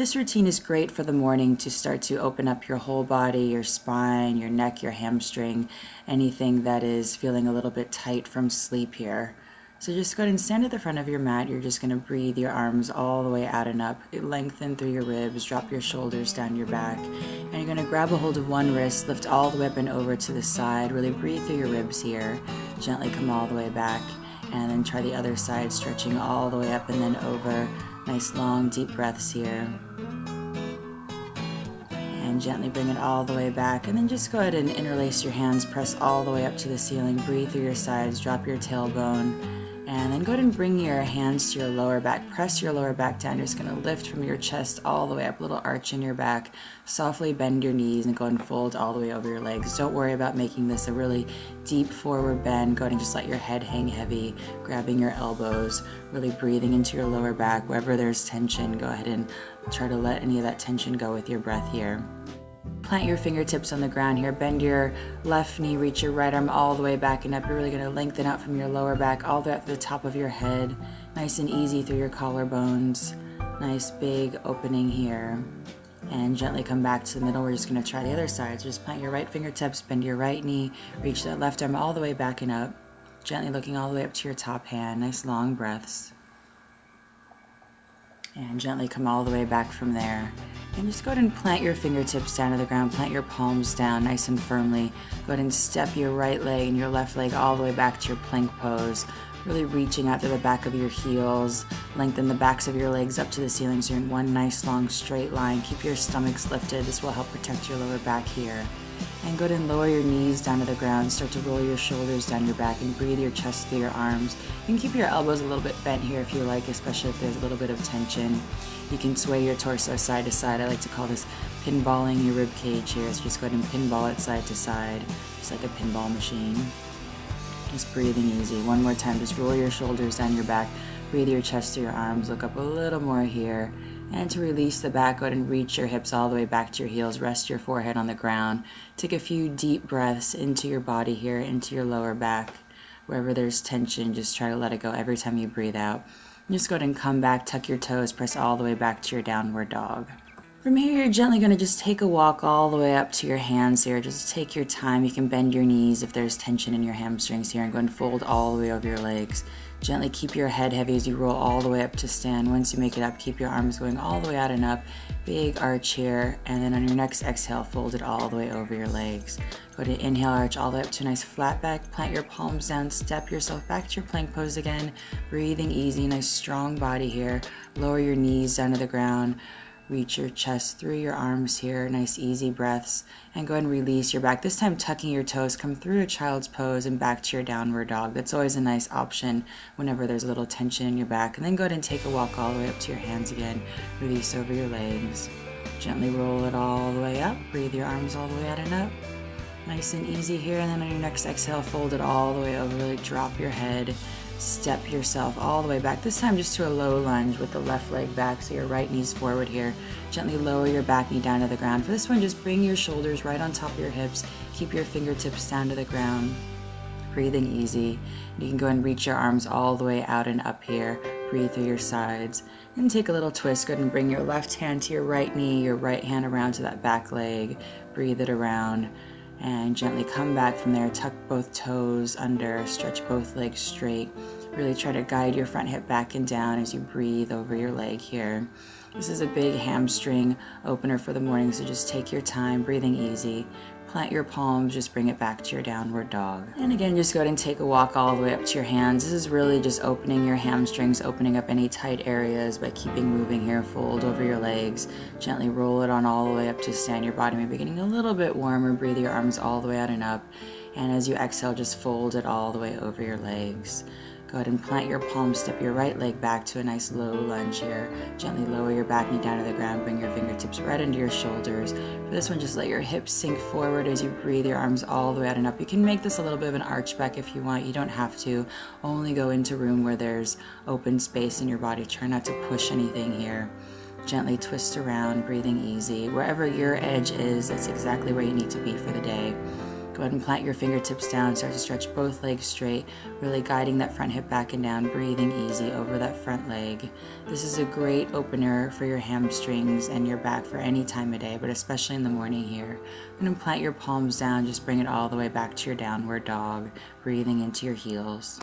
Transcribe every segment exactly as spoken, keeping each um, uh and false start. This routine is great for the morning to start to open up your whole body, your spine, your neck, your hamstring, anything that is feeling a little bit tight from sleep here. So just go ahead and stand at the front of your mat. You're just going to breathe your arms all the way out and up. Lengthen through your ribs, drop your shoulders down your back. And you're going to grab a hold of one wrist, lift all the way up and over to the side. Really breathe through your ribs here. Gently come all the way back. And then try the other side, stretching all the way up and then over. Nice long deep breaths here. And gently bring it all the way back, and then just go ahead and interlace your hands, press all the way up to the ceiling, breathe through your sides, drop your tailbone, and then go ahead and bring your hands to your lower back, press your lower back down. You're just going to lift from your chest all the way up, little arch in your back, softly bend your knees and go and fold all the way over your legs. Don't worry about making this a really deep forward bend. Go ahead and just let your head hang heavy, grabbing your elbows, really breathing into your lower back. Wherever there's tension, go ahead and try to let any of that tension go with your breath here. Plant your fingertips on the ground here, bend your left knee, reach your right arm all the way back and up. You're really going to lengthen out from your lower back all the way up to the top of your head, nice and easy through your collarbones, nice big opening here. And gently come back to the middle. We're just going to try the other side. So just plant your right fingertips, bend your right knee, reach that left arm all the way back and up, gently looking all the way up to your top hand, nice long breaths. And gently come all the way back from there. And just go ahead and plant your fingertips down to the ground, plant your palms down nice and firmly. Go ahead and step your right leg and your left leg all the way back to your plank pose, really reaching out to the back of your heels. Lengthen the backs of your legs up to the ceiling so you're in one nice long straight line. Keep your stomachs lifted. This will help protect your lower back here. And go ahead and lower your knees down to the ground. Start to roll your shoulders down your back and breathe your chest through your arms. You can keep your elbows a little bit bent here if you like, especially if there's a little bit of tension. You can sway your torso side to side. I like to call this pinballing your rib cage here. So just go ahead and pinball it side to side, just like a pinball machine. Just breathing easy. One more time, just roll your shoulders down your back. Breathe your chest through your arms. Look up a little more here. And to release the back, go ahead and reach your hips all the way back to your heels. Rest your forehead on the ground. Take a few deep breaths into your body here, into your lower back. Wherever there's tension, just try to let it go every time you breathe out. And just go ahead and come back, tuck your toes, press all the way back to your downward dog. From here, you're gently going to just take a walk all the way up to your hands here. Just take your time. You can bend your knees if there's tension in your hamstrings here and go and fold all the way over your legs. Gently keep your head heavy as you roll all the way up to stand. Once you make it up, keep your arms going all the way out and up. Big arch here. And then on your next exhale, fold it all the way over your legs. Go to inhale, arch all the way up to a nice flat back. Plant your palms down. Step yourself back to your plank pose again. Breathing easy, nice strong body here. Lower your knees down to the ground. Reach your chest through your arms here, nice easy breaths, and go ahead and release your back. This time tucking your toes, come through to child's pose and back to your downward dog. That's always a nice option whenever there's a little tension in your back. And then go ahead and take a walk all the way up to your hands again. Release over your legs. Gently roll it all the way up. Breathe your arms all the way out and up. Nice and easy here, and then on your next exhale, fold it all the way over, really drop your head. Step yourself all the way back, this time just to a low lunge with the left leg back, so your right knee's forward here. Gently lower your back knee down to the ground. For this one, just bring your shoulders right on top of your hips. Keep your fingertips down to the ground. Breathing easy. You can go and reach your arms all the way out and up here. Breathe through your sides. And take a little twist. Go ahead and bring your left hand to your right knee, your right hand around to that back leg. Breathe it around. And gently come back from there, tuck both toes under, stretch both legs straight. Really try to guide your front hip back and down as you breathe over your leg here. This is a big hamstring opener for the morning, so just take your time, breathing easy. Plant your palms, just bring it back to your downward dog. And again, just go ahead and take a walk all the way up to your hands. This is really just opening your hamstrings, opening up any tight areas by keeping moving here. Fold over your legs, gently roll it on all the way up to stand. Your body may be getting a little bit warmer. Breathe your arms all the way out and up. And as you exhale, just fold it all the way over your legs. Go ahead and plant your palms, step your right leg back to a nice low lunge here. Gently lower your back knee down to the ground, bring your fingertips right into your shoulders. For this one, just let your hips sink forward as you breathe your arms all the way out and up. You can make this a little bit of an arch back if you want. You don't have to. Only go into room where there's open space in your body. Try not to push anything here. Gently twist around, breathing easy. Wherever your edge is, that's exactly where you need to be for the day. Go ahead and plant your fingertips down, start to stretch both legs straight, really guiding that front hip back and down, breathing easy over that front leg. This is a great opener for your hamstrings and your back for any time of day, but especially in the morning here. I'm going to plant your palms down, just bring it all the way back to your downward dog, breathing into your heels.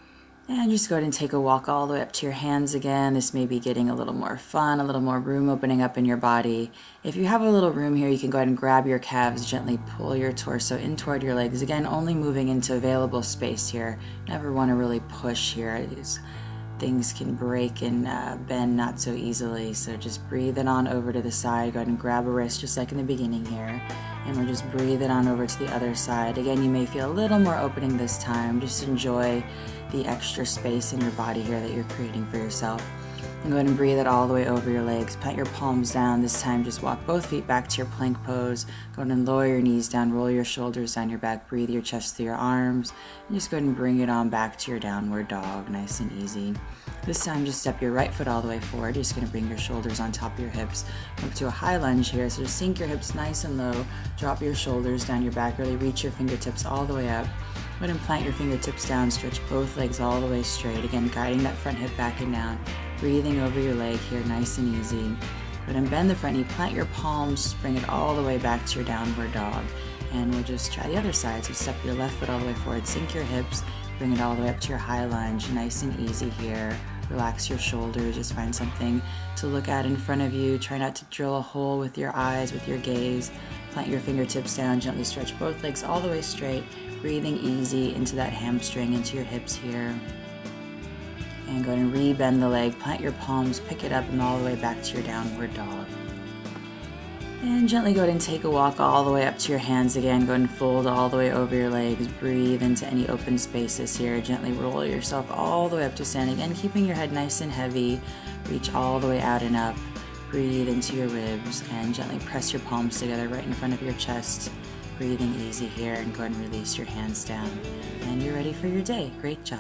And just go ahead and take a walk all the way up to your hands again. This may be getting a little more fun, a little more room opening up in your body. If you have a little room here, you can go ahead and grab your calves, gently pull your torso in toward your legs. Again, only moving into available space here. Never want to really push here. These things can break and uh, bend not so easily. So just breathe it on over to the side. Go ahead and grab a wrist, just like in the beginning here. And we'll just breathe it on over to the other side. Again, you may feel a little more opening this time. Just enjoy the extra space in your body here that you're creating for yourself. And go ahead and breathe it all the way over your legs. Plant your palms down. This time, just walk both feet back to your plank pose. Go ahead and lower your knees down, roll your shoulders down your back, breathe your chest through your arms, and just go ahead and bring it on back to your downward dog, nice and easy. This time, just step your right foot all the way forward. You're just gonna bring your shoulders on top of your hips. Come up to a high lunge here, so just sink your hips nice and low, drop your shoulders down your back, really reach your fingertips all the way up. Go ahead and plant your fingertips down, stretch both legs all the way straight. Again, guiding that front hip back and down. Breathing over your leg here, nice and easy. Go ahead and bend the front knee, plant your palms, bring it all the way back to your downward dog. And we'll just try the other side. So step your left foot all the way forward, sink your hips, bring it all the way up to your high lunge, nice and easy here. Relax your shoulders, just find something to look at in front of you. Try not to drill a hole with your eyes, with your gaze. Plant your fingertips down, gently stretch both legs all the way straight. Breathing easy into that hamstring, into your hips here. And go ahead and re-bend the leg, plant your palms, pick it up, and all the way back to your downward dog. And gently go ahead and take a walk all the way up to your hands again. Go ahead and fold all the way over your legs. Breathe into any open spaces here. Gently roll yourself all the way up to standing and keeping your head nice and heavy. Reach all the way out and up. Breathe into your ribs and gently press your palms together right in front of your chest. Breathing easy here, and go ahead and release your hands down. And you're ready for your day. Great job.